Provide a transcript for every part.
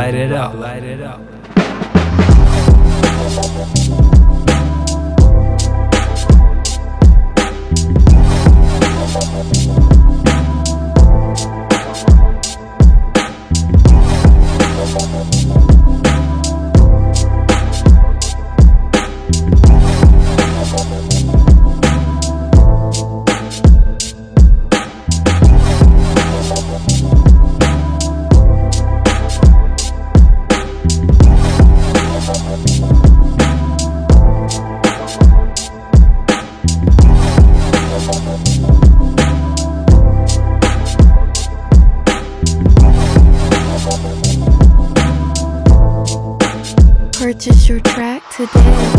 light it up, light it up. Purchase your track today.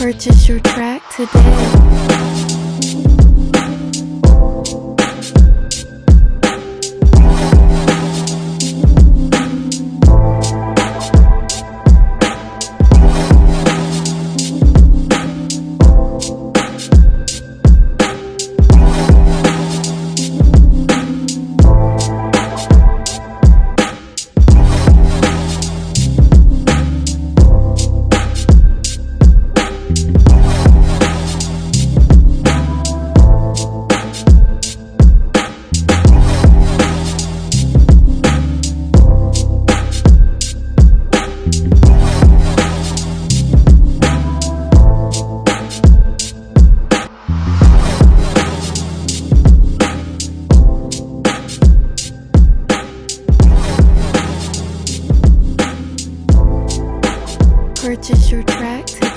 Purchase your track today. Purchase your track.